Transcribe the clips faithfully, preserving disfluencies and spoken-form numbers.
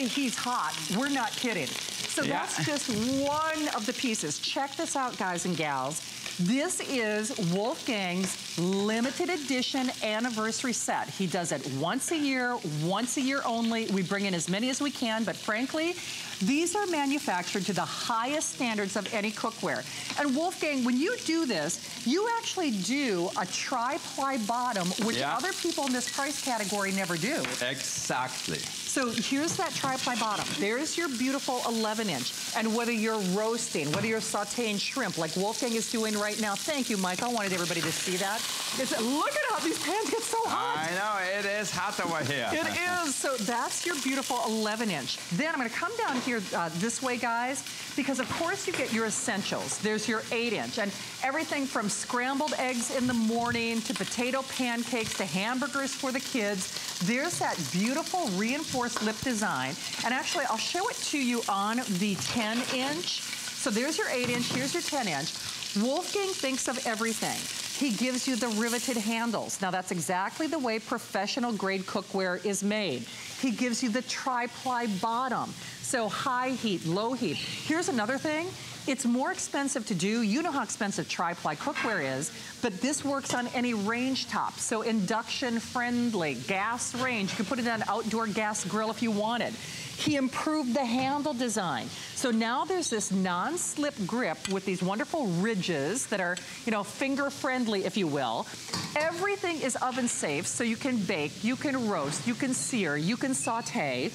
say he's hot, we're not kidding. So yeah. that's just one of the pieces. Check this out, guys and gals. This is Wolfgang's limited edition anniversary set. He does it once a year, once a year only. We bring in as many as we can, but frankly, these are manufactured to the highest standards of any cookware. And Wolfgang, when you do this, you actually do a tri-ply bottom, which yeah. other people in this price category never do. Exactly. So here's that tri-ply bottom. There's your beautiful eleven inch. And whether you're roasting, whether you're sauteing shrimp, like Wolfgang is doing right now. Thank you, Mike. I wanted everybody to see that. It's, look at how these pans get so hot. I know, it is hot over here. It is. So that's your beautiful eleven inch. Then I'm gonna come down here uh, this way, guys, because of course you get your essentials. There's your eight inch and everything from scrambled eggs in the morning to potato pancakes to hamburgers for the kids. There's that beautiful reinforced lip design, and actually I'll show it to you on the ten inch. So there's your eight inch, here's your ten inch. Wolfgang thinks of everything. He gives you the riveted handles. Now that's exactly the way professional grade cookware is made. He gives you the tri-ply bottom. So high heat, low heat. Here's another thing. It's more expensive to do. You know how expensive tri-ply cookware is, but this works on any range top. So induction friendly, gas range. You can put it on an outdoor gas grill if you wanted. He improved the handle design. So now there's this non-slip grip with these wonderful ridges that are, you know, finger friendly, if you will. Everything is oven safe, so you can bake, you can roast, you can sear, you can saute.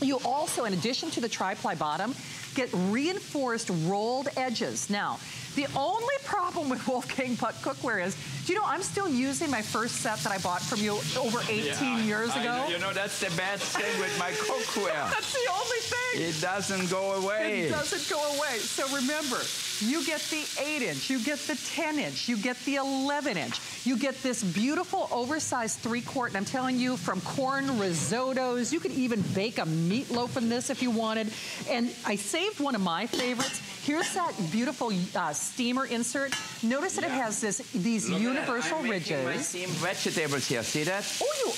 You also, in addition to the tri-ply bottom, get reinforced rolled edges. Now, the only problem with Wolfgang Puck cookware is, do you know, I'm still using my first set that I bought from you over eighteen yeah, years I, ago. You know, that's the bad thing with my cookware. That's the only thing. It doesn't go away. It doesn't go away. So remember, you get the eight inch, you get the ten inch, you get the eleven inch. You get this beautiful oversized three-quart, and I'm telling you, from corn risottos, you could even bake a meatloaf in this if you wanted. And I saved one of my favorites. Here's that beautiful uh, steamer insert. Notice that yeah. it has this these Look universal I'm ridges. My steamed vegetables here, see that? Oh, you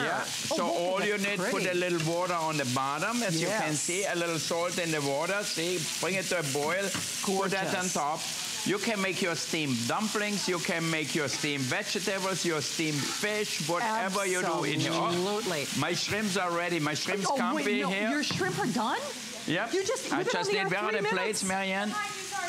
are. Yeah. Oh, so oh, all you need, pretty. Put a little water on the bottom, as yes. you can see, a little salt in the water. See, bring it to a boil. Cool. Put that on top. You can make your steamed dumplings, you can make your steamed vegetables, your steamed fish, whatever Absolutely. you do in your oven. Absolutely. My shrimps are ready. My shrimps oh, can't wait, be no, here. Your shrimp are done? Yep. You just, I just need one of the plates, Marianne.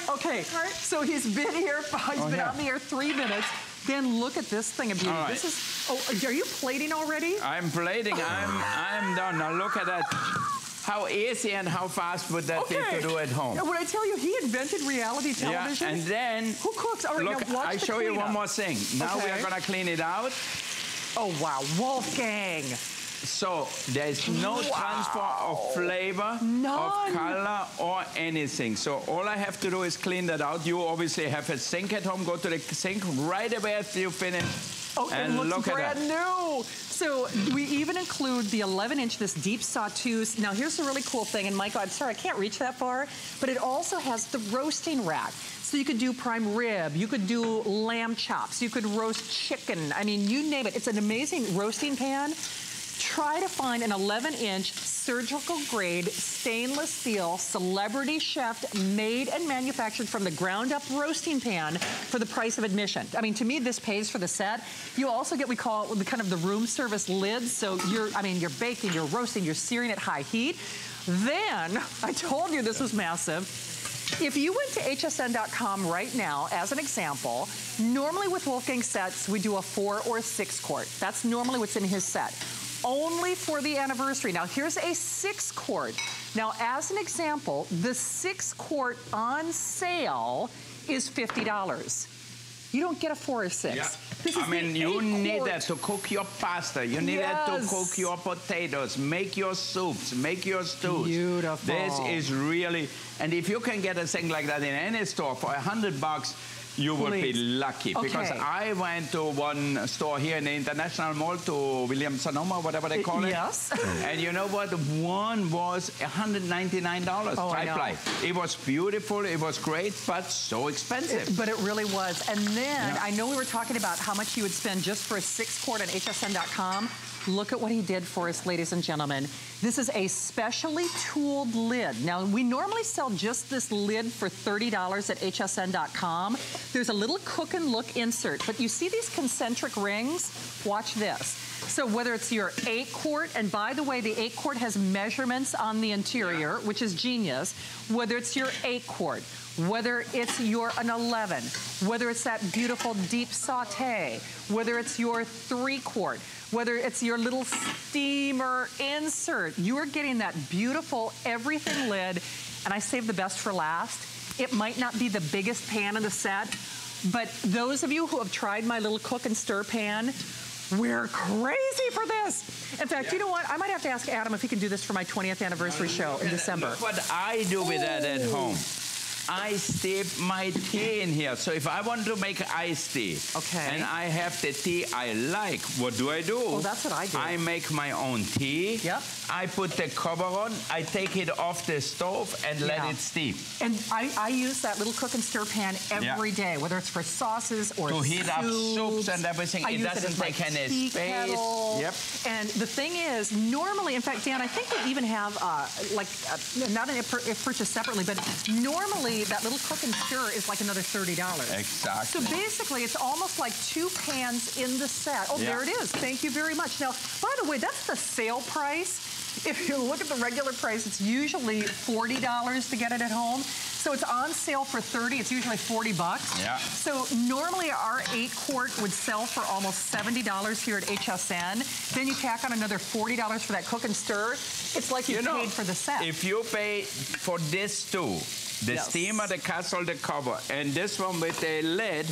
Okay, so he's been here, he's oh, been yeah. out in the air three minutes. Then look at this thing of beauty. Right. This is, oh, are you plating already? I'm plating, I'm, I'm done. Now look at that. How easy and how fast would that okay. be to do at home? Now, when I tell you, he invented reality television. Yeah, and then... Who cooks? All right, look, now watch I the show cleanup. you one more thing. Now okay. we are going to clean it out. Oh, wow. Wolfgang. So there's no wow. transfer of flavor, None. of color, or anything. So all I have to do is clean that out. You obviously have a sink at home. Go to the sink right away after you finish. Oh, and it looks look brand new. So we even include the eleven inch, this deep sauteuse. Now here's the really cool thing, and Michael, I'm sorry, I can't reach that far, but it also has the roasting rack. So you could do prime rib, you could do lamb chops, you could roast chicken. I mean, you name it. It's an amazing roasting pan. Try to find an eleven inch surgical grade stainless steel celebrity chef made and manufactured from the ground up roasting pan for the price of admission. I mean, to me, this pays for the set. You also get, we call it kind of the room service lids. So you're, I mean, you're baking, you're roasting, you're searing at high heat. Then, I told you this was massive. If you went to H S N dot com right now, as an example, normally with Wolfgang sets, we do a four or six quart. That's normally what's in his set. Only for the anniversary. Now here's a six quart. Now as an example, the six quart on sale is fifty dollars. You don't get a four or six. Yeah. This is I mean, you need quart. that to cook your pasta. You need yes. that to cook your potatoes, make your soups, make your stews. Beautiful. This is really, and if you can get a thing like that in any store for a hundred bucks, you will Please. be lucky, okay. because I went to one store here in the International Mall, to William Sonoma, whatever they call it. it. Yes. And you know what? One was one hundred ninety-nine dollars. Oh, I know. It was beautiful, it was great, but so expensive. It, but it really was. And then, yeah. I know we were talking about how much you would spend just for a six quart on H S N dot com. Look at what he did for us, ladies and gentlemen. This is a specially tooled lid. Now, we normally sell just this lid for thirty dollars at H S N dot com. There's a little cook and look insert, but you see these concentric rings? Watch this. So whether it's your eight quart, and by the way, the eight quart has measurements on the interior, which is genius. Whether it's your eight quart, whether it's your an eleven, whether it's that beautiful deep saute, whether it's your three quart, whether it's your little steamer insert, you are getting that beautiful everything lid. And I saved the best for last. It might not be the biggest pan in the set, but those of you who have tried my little cook and stir pan, we're crazy for this. In fact, yeah. you know what? I might have to ask Adam if he can do this for my twentieth anniversary show in December. Look what I do with Ooh. that at home. I steep my tea in here. So if I want to make iced tea, okay, and I have the tea I like, what do I do? Well, that's what I do. I make my own tea. Yep. I put the cover on. I take it off the stove and yeah. let it steep. And I, I use that little cook and stir pan every yeah. day, whether it's for sauces or to heat soups. up soups and everything. I it doesn't take any space. Kettle. Yep. And the thing is, normally, in fact, Dan, I think we even have uh, like uh, not an if, if purchased separately, but normally. That little cook and stir is like another thirty dollars. Exactly. So basically, it's almost like two pans in the set. Oh, yeah. there it is. Thank you very much. Now, by the way, that's the sale price. If you look at the regular price, it's usually forty dollars to get it at home. So it's on sale for thirty dollars. It's usually forty bucks. Yeah. So normally our eight quart would sell for almost seventy dollars here at H S N. Then you tack on another forty dollars for that cook and stir. It's like you, you know, paid for the set. If you pay for this too, the yes. steamer, the castle, the cover, and this one with a lid,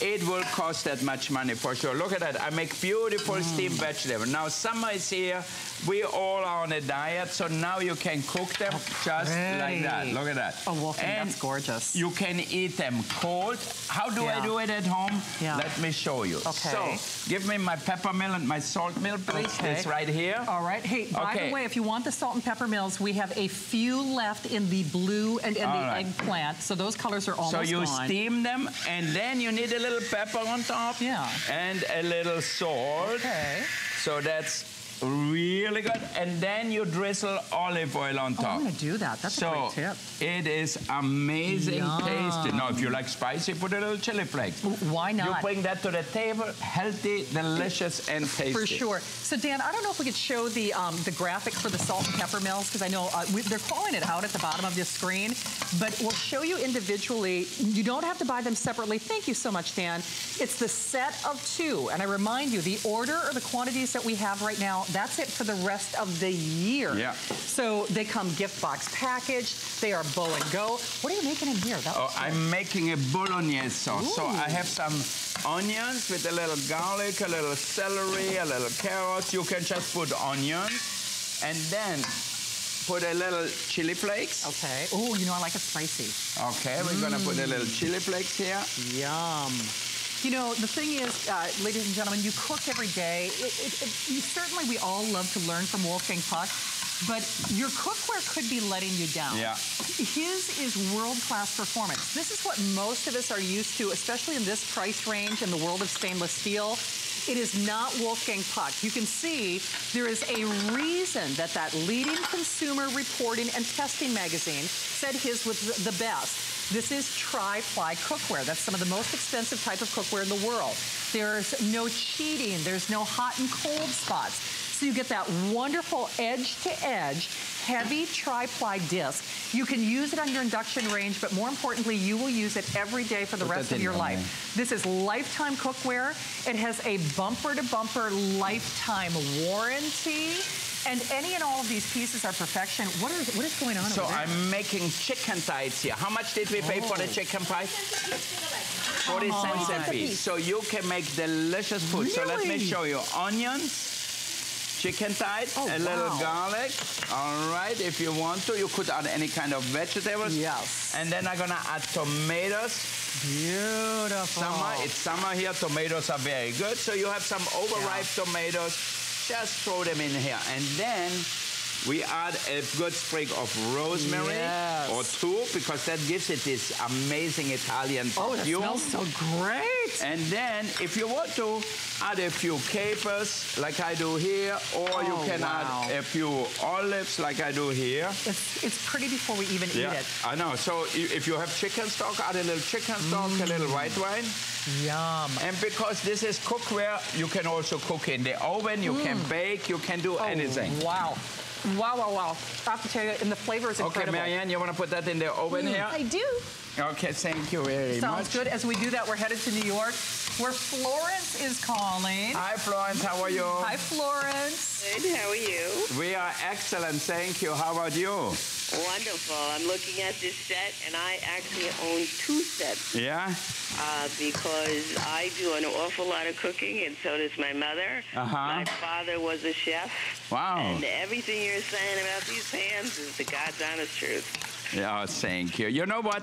it will cost that much money for sure. Look at that. I make beautiful mm. steamed vegetables. Now summer is here. We all are on a diet, so now you can cook them okay. just like that. Look at that. Oh, Wolfgang, and that's gorgeous. You can eat them cold. How do yeah. I do it at home? Yeah. Let me show you. Okay. So give me my pepper mill and my salt mill, please. Okay. It's right here. All right. Hey, by okay. the way, if you want the salt and pepper mills, we have a few left in the blue and in all the right. eggplant. So those colors are almost gone. So you gone. steam them, and then you need a little A little pepper on top, yeah, and a little salt. Okay. So that's really good. And then you drizzle olive oil on top. Oh, I'm gonna do that. That's so a great tip. It is amazing tasty. Now, if you like spicy, put a little chili flakes. Why not? You bring that to the table. Healthy, delicious, and tasty. For sure. So, Dan, I don't know if we could show the um, the graphic for the salt and pepper mills because I know uh, we, they're calling it out at the bottom of this screen. But we'll show you individually. You don't have to buy them separately. Thank you so much, Dan. It's the set of two, and I remind you, the order or the quantities that we have right now. That's it for the rest of the year. Yeah. So they come gift box packaged. They are bow and go. What are you making in here? That oh, I'm making a bolognese sauce. Ooh. So I have some onions with a little garlic, a little celery, a little carrots. You can just put onions and then put a little chili flakes. Okay. Oh, you know I like it spicy. Okay, we're mm. gonna put a little chili flakes here. Yum. You know, the thing is, uh, ladies and gentlemen, you cook every day. It, it, it, you, certainly, we all love to learn from Wolfgang Puck, but your cookware could be letting you down. Yeah. His is world-class performance. This is what most of us are used to, especially in this price range in the world of stainless steel. It is not Wolfgang Puck. You can see there is a reason that that leading consumer reporting and testing magazine said his was the best. This is tri-ply cookware. That's some of the most expensive type of cookware in the world. There's no cheating. There's no hot and cold spots. So you get that wonderful edge-to-edge heavy tri-ply disc. You can use it on your induction range, but more importantly, you will use it every day for the Put rest of your life. There. This is lifetime cookware. It has a bumper-to-bumper lifetime warranty. And any and all of these pieces are perfection. What is, what is going on so over there? So I'm making chicken thighs here. How much did we pay oh. for the chicken pie? forty cents a piece. So you can make delicious food. Really? So let me show you. Onions. Chicken thighs, oh, a little wow. garlic. All right, if you want to, you could add any kind of vegetables. Yes. And then I'm gonna add tomatoes. Beautiful. Summer, it's summer here, tomatoes are very good. So you have some overripe yeah. tomatoes, just throw them in here. And then we add a good sprig of rosemary, yes, or two, because that gives it this amazing Italian perfume. Oh, that smells so great! And then, if you want to, add a few capers, like I do here, or oh, you can wow. add a few olives, like I do here. It's, it's pretty before we even yeah, eat it. I know. So if you have chicken stock, add a little chicken stock, mm. a little white wine. Yum. And because this is cookware, you can also cook in the oven, you mm. can bake, you can do oh, anything. Wow. Wow, wow, wow. I have to tell you, and the flavor is incredible. Okay, Marianne, you want to put that in the oven mm, here? I do. Okay, thank you very Sounds much. Sounds good. As we do that, we're headed to New York, where Florence is calling. Hi, Florence. How are you? Hi, Florence. Good. How are you? We are excellent. Thank you. How about you? Wonderful. I'm looking at this set, and I actually own two sets. Yeah? Uh, because I do an awful lot of cooking, and so does my mother. Uh-huh. My father was a chef. Wow. And everything you're saying about these hands is the God's honest truth. Yeah, oh, thank you. You know what?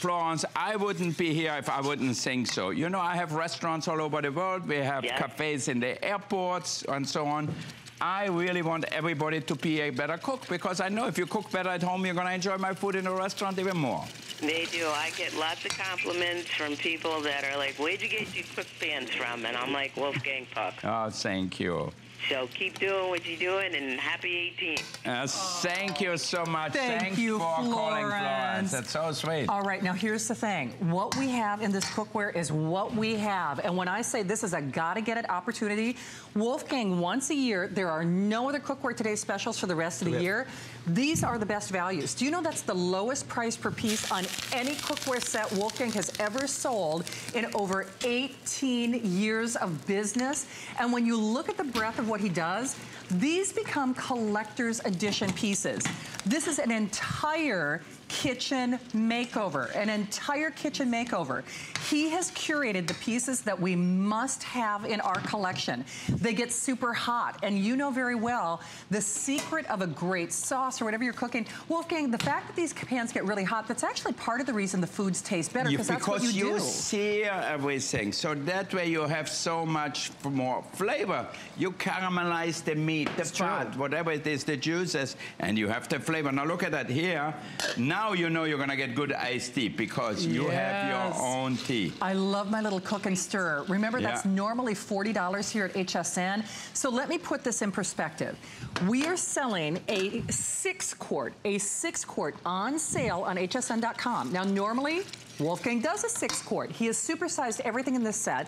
Florence, I wouldn't be here if I wouldn't think so. You know, I have restaurants all over the world. We have yes. cafes in the airports and so on. I really want everybody to be a better cook, because I know if you cook better at home, you're going to enjoy my food in a restaurant even more. They do. I get lots of compliments from people that are like, where'd you get your cookpans from? And I'm like, Wolfgang Puck. Oh, thank you. So keep doing what you're doing, and happy eighteenth. Uh, oh. Thank you so much. Thank Thanks you, for Florence. calling Florence. That's so sweet. All right, now here's the thing. What we have in this cookware is what we have. And when I say this is a gotta-get-it opportunity, Wolfgang, once a year, there are no other Cookware Today specials for the rest of the yeah. year. These are the best values. Do you know that's the lowest price per piece on any cookware set Wolfgang has ever sold in over eighteen years of business? And when you look at the breadth of what he does, these become collector's edition pieces. This is an entire kitchen makeover, an entire kitchen makeover. He has curated the pieces that we must have in our collection. They get super hot, and you know very well the secret of a great sauce or whatever you're cooking. Wolfgang, the fact that these pans get really hot, that's actually part of the reason the foods taste better, because that's what you, you do. Because you sear everything, so that way you have so much more flavor. You caramelize the meat, the fat, whatever it is, the juices, and you have the flavor. Now look at that here. Now Now you know you're going to get good iced tea, because you yes. have your own tea. I love my little cook and stir. Remember, yeah. that's normally forty dollars here at H S N. So let me put this in perspective. We are selling a six-quart, a six-quart on sale on H S N dot com. Now, normally, Wolfgang does a six-quart. He has supersized everything in this set.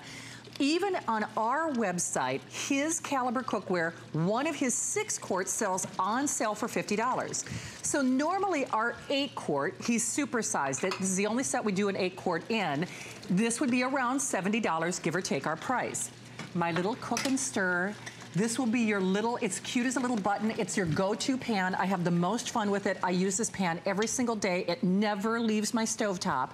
Even on our website, his caliber cookware, one of his six quarts sells on sale for fifty dollars. So normally our eight quart, he's supersized it. This is the only set we do an eight quart in. This would be around seventy dollars, give or take our price. My little cook and stir. This will be your little, it's cute as a little button. It's your go-to pan. I have the most fun with it. I use this pan every single day. It never leaves my stovetop.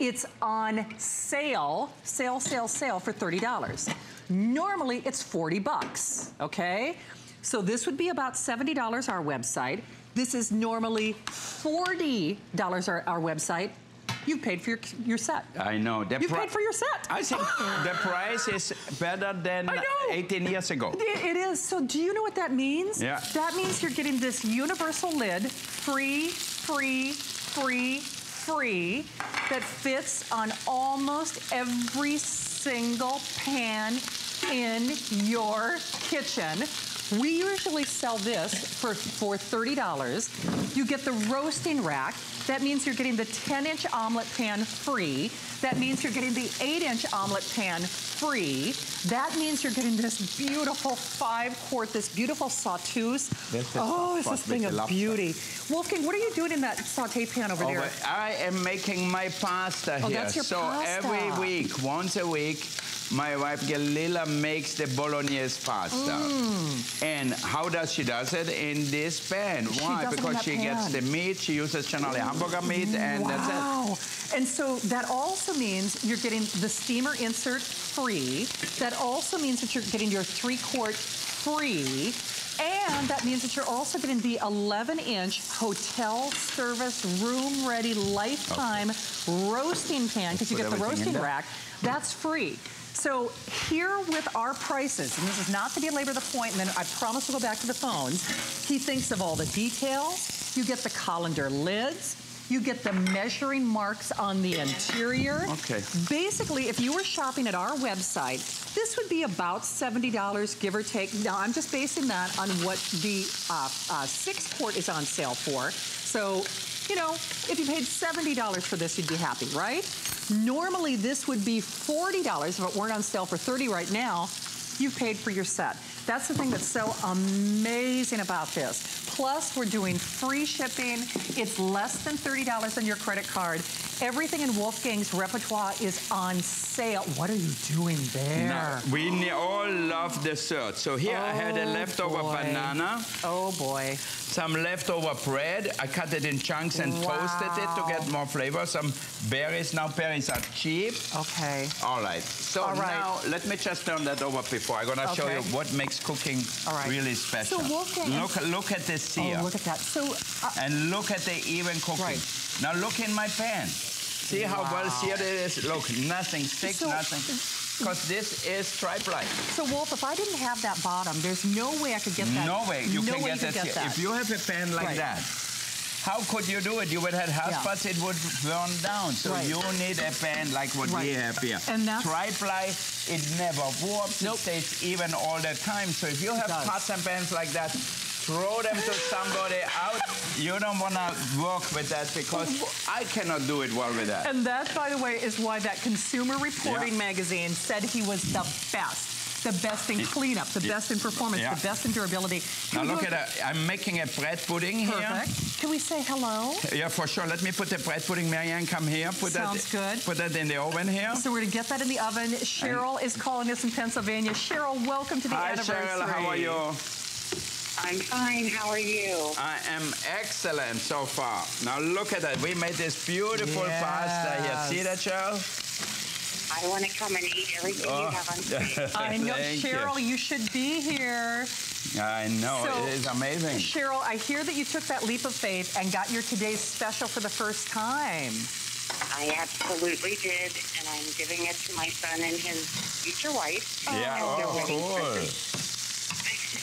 It's on sale, sale, sale, sale for thirty dollars. Normally, it's forty bucks, okay? So this would be about seventy dollars our website. This is normally forty dollars our, our website. You've paid for your, your set. I know. You paid for your set. I think the price is better than eighteen years ago. It is. So do you know what that means? Yeah. That means you're getting this universal lid, free, free, free, free, that fits on almost every single pan in your kitchen. We usually sell this for, for thirty dollars. You get the roasting rack. That means you're getting the ten inch omelet pan free. That means you're getting the eight inch omelet pan free. That means you're getting this beautiful five quart, this beautiful sauteuse. This oh, it's this thing of beauty. Wolfgang, what are you doing in that saute pan over oh, there? I am making my pasta oh, here. That's your so pasta. Every week, once a week, my wife Galila makes the bolognese pasta. Mm. And how does she does it? In this pan. She Why? Because she pan. gets the meat, she uses Chinale hamburger meat, and wow. that's it. And so that also means you're getting the steamer insert free. That also means that you're getting your three quart free. And that means that you're also getting the eleven inch hotel service room ready lifetime okay. roasting pan, because you get the roasting rack. That's free. So here with our prices, and this is not to belabor the point, and then I promise we'll go back to the phones, he thinks of all the details. You get the colander lids. You get the measuring marks on the interior. Okay. Basically, if you were shopping at our website, this would be about seventy dollars, give or take. Now, I'm just basing that on what the uh, uh, six quart is on sale for. So, you know, if you paid seventy dollars for this, you'd be happy, right? Normally, this would be forty dollars if it weren't on sale for thirty dollars right now. You've paid for your set. That's the thing that's so amazing about this. Plus, we're doing free shipping. It's less than thirty dollars on your credit card. Everything in Wolfgang's repertoire is on sale. What are you doing there? Now, we all love dessert. So here oh I had a leftover boy. banana. Oh, boy. Some leftover bread. I cut it in chunks and wow. toasted it to get more flavor. Some berries. Now berries are cheap. Okay. All right. So all right. now let me just turn that over before. I'm going to okay. show you what makes cooking all right. really special. So Wolfgang... Look, look at this here. Oh, look at that. So, uh, and look at the even cooking. Right. Now look in my pan. See how wow. well seared it is? Look, nothing thick, so, nothing. Because this is tripe-like. So, Wolf, if I didn't have that bottom, there's no way I could get that. No way you no can way get, you that, get that. If you have a pan like right. that, how could you do it? You would have husks, yeah. it would burn down. So right. you need a pan like what right. we have here. And that's... Tri-ply, it never warps. Nope. It stays even all the time. So if you have pots and pans like that, throw them to somebody out. You don't want to work with that because I cannot do it well with that. And that, by the way, is why that Consumer Reporting yeah. magazine said he was the best. The best in cleanup, the best in performance, yeah. the best in durability. Can now look at that. I'm making a bread pudding Perfect. here. Can we say hello? Yeah, for sure. Let me put the bread pudding. Marianne, come here. Put Sounds that, good. Put that in the oven here. So we're going to get that in the oven. Cheryl and is calling us in Pennsylvania. Cheryl, welcome to the Hi, anniversary. Hi, Cheryl. How are you? I'm fine. How are you? I am excellent so far. Now look at that. We made this beautiful yes. pasta here. See that, Cheryl? I want to come and eat everything oh. you have on stage. I know, Cheryl, you. you should be here. I know, so, it is amazing. Cheryl, I hear that you took that leap of faith and got your today's special for the first time. I absolutely did, and I'm giving it to my son and his future wife. Yeah, oh, cool.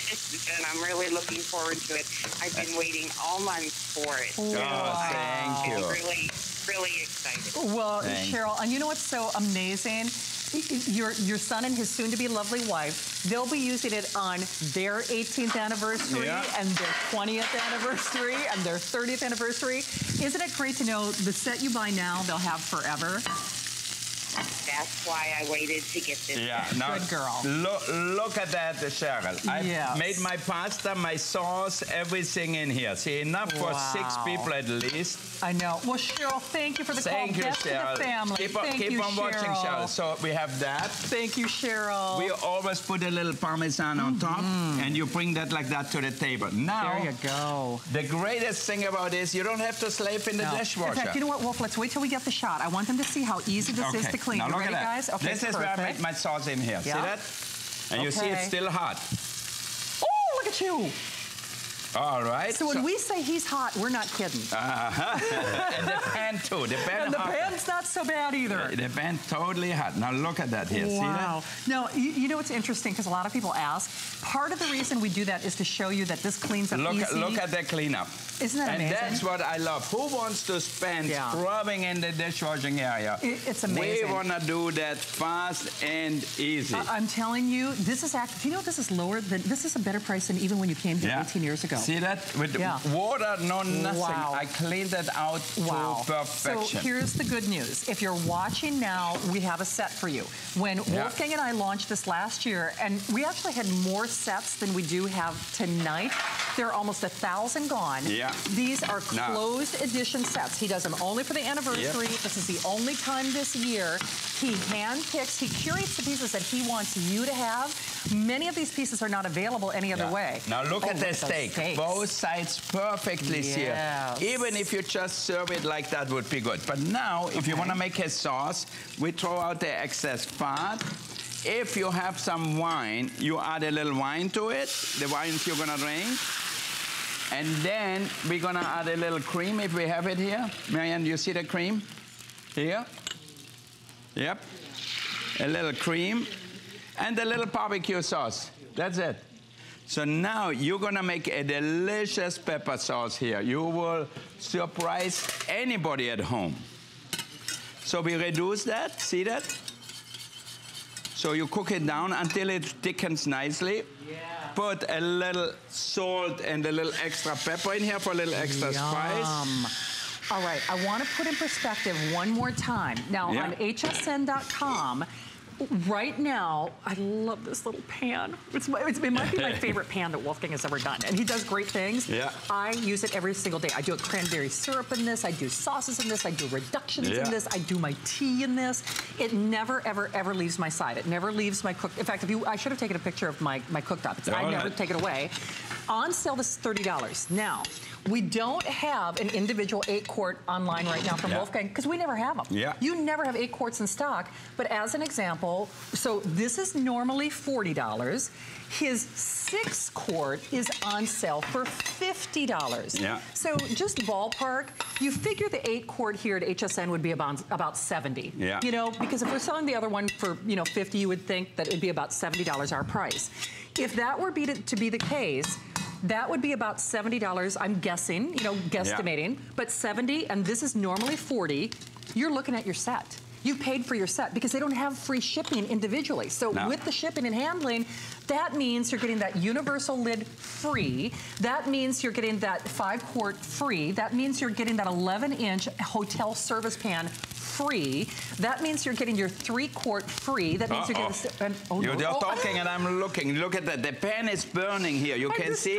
And I'm really looking forward to it. I've been waiting all month for it. Oh, wow. Thank you. I'm really, really excited. Well, Thanks. Cheryl, and you know what's so amazing? Your, your son and his soon-to-be lovely wife, they'll be using it on their eighteenth anniversary yeah. and their twentieth anniversary and their thirtieth anniversary. Isn't it great to know the set you buy now, they'll have forever? That's why I waited to get this. Yeah, now, good girl. Look, look at that, Cheryl. I yes. made my pasta, my sauce, everything in here. See, enough wow. for six people at least. I know. Well, Cheryl, thank you for the thank call. You, Best Cheryl. To the family. Keep on, thank keep you, on Cheryl. watching, Cheryl. So we have that. Thank you, Cheryl. We always put a little Parmesan on mm-hmm. top, and you bring that like that to the table. Now, there you go. The greatest thing about this, you don't have to slave in the no. dishwasher. In fact, you know what, Wolf? Let's wait till we get the shot. I want them to see how easy this okay. is to clean. Now, look ready, at that. Guys? Okay, this perfect. is where I make my sauce in here. Yep. See that? And okay. you see it's still hot. Oh, look at you. All right. So when so, we say he's hot, we're not kidding. Uh-huh. And the pan, too. The pan and the hot. pan's not so bad either. The, the pan totally hot. Now look at that here. Wow. See that? Now, you, you know what's interesting, because a lot of people ask, part of the reason we do that is to show you that this cleans up look, easy. Look at the cleanup. Isn't that and amazing? And that's what I love. Who wants to spend yeah. scrubbing in the dishwashing area? It, it's amazing. We want to do that fast and easy. Uh, I'm telling you, this is actually, do you know this is lower than, this is a better price than even when you came here yeah. eighteen years ago. See that? With yeah. water, no nothing. Wow. I cleaned that out wow. to perfection. So here's the good news. If you're watching now, we have a set for you. When yeah. Wolfgang and I launched this last year, and we actually had more sets than we do have tonight. There are almost a thousand gone. Yeah. These are closed no. edition sets. He does them only for the anniversary. Yep. This is the only time this year. He handpicks, he curates the pieces that he wants you to have. Many of these pieces are not available any other yeah. way. Now look oh, at the steak. Steaks. Both sides perfectly yes. seared. Even if you just serve it like that would be good. But now, okay. if you want to make a sauce, we throw out the excess fat. If you have some wine, you add a little wine to it, the wines you're going to drink. And then we're going to add a little cream if we have it here. Marianne, do you see the cream? Here? Yep. a little cream, and a little barbecue sauce. That's it. So now you're gonna make a delicious pepper sauce here. You will surprise anybody at home. So we reduce that, see that? So you cook it down until it thickens nicely. Yeah. Put a little salt and a little extra pepper in here for a little extra Yum. spice. All right, I want to put in perspective one more time. Now yeah. on H S N dot com, right now, I love this little pan. It's, it's, it might be my favorite pan that Wolfgang has ever done, and he does great things. Yeah. I use it every single day. I do a cranberry syrup in this, I do sauces in this, I do reductions yeah. in this, I do my tea in this. It never, ever, ever leaves my side. It never leaves my cook. In fact, if you, I should have taken a picture of my, my cooktop. It's, oh, I right. never take it away. On sale, this is thirty dollars. Now, we don't have an individual eight quart online right now from yeah. Wolfgang, because we never have them. Yeah. You never have eight quarts in stock, but as an example, so this is normally forty dollars. His six quart is on sale for fifty dollars. Yeah. So just ballpark, you figure the eight quart here at H S N would be about, about seventy. Yeah. You know, because if we're selling the other one for, you know, fifty, you would think that it'd be about seventy dollars our price. If that were be to, to be the case, that would be about seventy dollars, I'm guessing, you know, guesstimating, yeah. but seventy, and this is normally forty, you're looking at your set. You paid for your set because they don't have free shipping individually. So no. with the shipping and handling, that means you're getting that universal lid free. That means you're getting that five quart free. That means you're getting that eleven inch hotel service pan free. That means you're getting your three quart free. That means uh -oh. you're getting the, and, oh You're no. just oh, talking and I'm looking. Look at that. The pan is burning here. You I'm can see.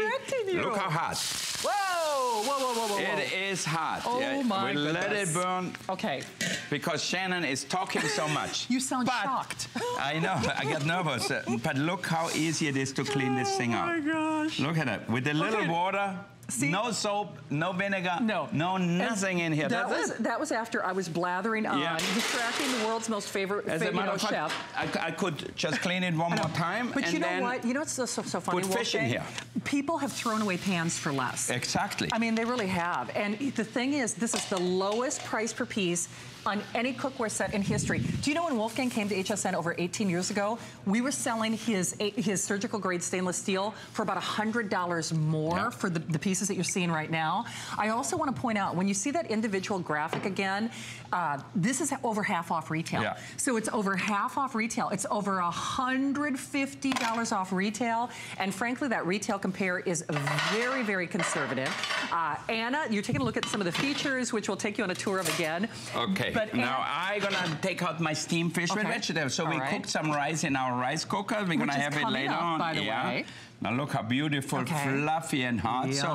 You. Look how hot. Whoa. Whoa, whoa, whoa, whoa, whoa. It is hot. Oh yeah. my we goodness. Let it burn. Okay. Because Shannon is talking so much. You sound but shocked. I know, I get nervous. Uh, but look how easy it is to clean this thing up. Oh my gosh. Look at it, with a little okay. water. See? No soap, no vinegar, no, no nothing and in here. That That's was it. That was after I was blathering on, yeah. distracting the world's most favorite As a matter of fact, chef. I, I could just clean it one more time. But and you know then what? You know what's so, so, so funny? Put fish in here. People have thrown away pans for less. Exactly. I mean, they really have. And the thing is, this is the lowest price per piece on any cookware set in history. Do you know when Wolfgang came to H S N over eighteen years ago, we were selling his his surgical grade stainless steel for about one hundred dollars more yeah. for the, the pieces that you're seeing right now. I also want to point out, when you see that individual graphic again, uh, this is over half off retail. Yeah. So it's over half off retail. It's over one hundred fifty dollars off retail. And frankly, that retail compare is very, very conservative. Uh, Anna, you're taking a look at some of the features, which we'll take you on a tour of again. Okay. But now I'm gonna take out my steamed fish okay. with vegetables. So All we right. cooked some rice in our rice cooker. We're Which gonna have it later up, on. By the yeah. way. Now look how beautiful, okay. fluffy and hot. Yum. So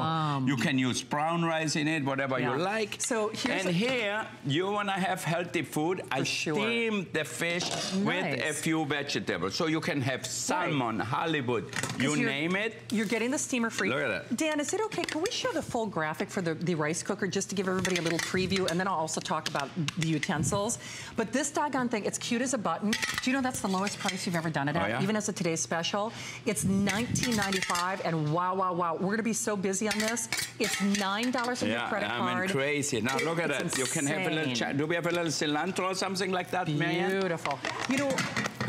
you can use brown rice in it, whatever yeah. you like. So here's and here you wanna have healthy food. For I sure. steam the fish nice. with a few vegetables. So you can have salmon, right. Hollywood, you name it. You're getting the steamer free. Look at that. Dan, is it okay? Can we show the full graphic for the, the rice cooker just to give everybody a little preview, and then I'll also talk about the utensils. But this doggone thing, it's cute as a button. Do you know that's the lowest price you've ever done it at? Oh, yeah? Even as a today's special, it's nineteen ninety-five, and wow, wow, wow, we're gonna be so busy on this. It's nine dollars from yeah, your credit I mean, card. Crazy. Now it, look at that. You can have a little. Do we have a little cilantro or something like that, Marianne? Beautiful. You know,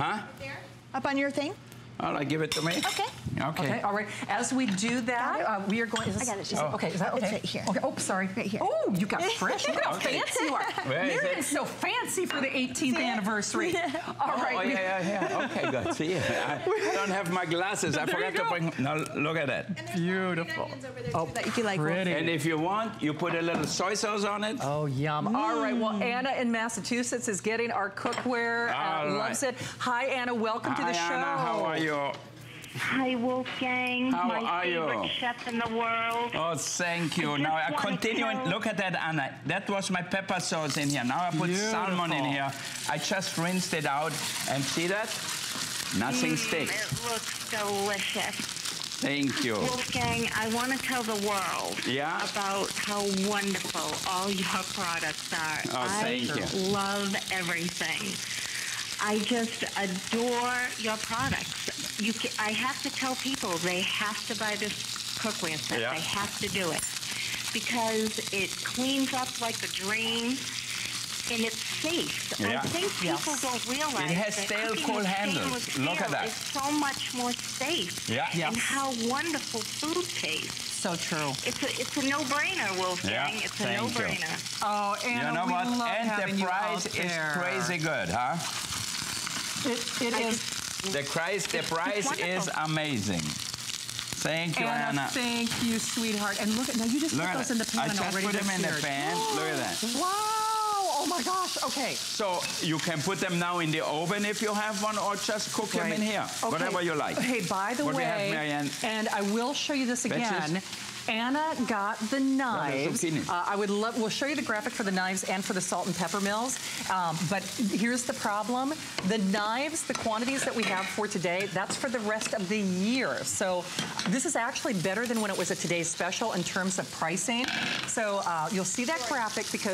huh? Up on your thing. All right, give it to me. Okay. Okay. Okay. All right. As we do that, uh, we are going. Is this, I got it. She's oh. Okay. Is that okay? It's right here. Okay. Oh, sorry. Right here. Oh, you got fresh. Look how okay. fancy you are. Marianne's so fancy for the eighteenth anniversary. Yeah. All right. Oh, yeah, yeah, yeah. Okay, good. See, I don't have my glasses. I forgot to bring. Now look at that. Beautiful. Oh, that you can like. Pretty. And if you want, you put a little soy sauce on it. Oh, yum. Mm. All right. Well, Anna in Massachusetts is getting our cookware. Uh, right. Loves it. Hi, Anna. Welcome Hi, to the show. Anna, how are you? Hi, Wolfgang. How My are you? My favorite chef in the world. Oh, thank you. I now I continue. And look at that, Anna. That was my pepper sauce in here. Now I put Beautiful. salmon in here. I just rinsed it out. And see that? Nothing mm, sticks. It looks delicious. Thank you. Wolfgang, I want to tell the world yeah? about how wonderful all your products are. Oh, thank I you. love everything. I just adore your products. You can, I have to tell people they have to buy this cookware set. Yeah. They have to do it because it cleans up like a dream. and it's safe. Yeah. I think people yes. don't realize it has stale coal handles. Look at that. It's so much more safe. Yeah. yeah. And how wonderful food tastes. So true. It's a it's a no-brainer, Wolfgang. Yeah. It's a no-brainer. Oh, Anna, you know we what? Love and having you out there. And the price is crazy good, huh? It, it is. The price, the price is amazing. Thank you, Anna, Anna. Thank you, sweetheart. And look at now. You just look put those that. in the pan. I just put them in the pan. Whoa. Look at that. Wow. Oh my gosh, okay. So you can put them now in the oven if you have one, or just cook right. them in here, okay. whatever you like. Hey, by the what way, we have, Marianne, and I will show you this again. Betches. Anna got the knives. Uh, I would love, we'll show you the graphic for the knives and for the salt and pepper mills. Um, but here's the problem. The knives, the quantities that we have for today, that's for the rest of the year. So this is actually better than when it was a today's special in terms of pricing. So uh, you'll see that graphic because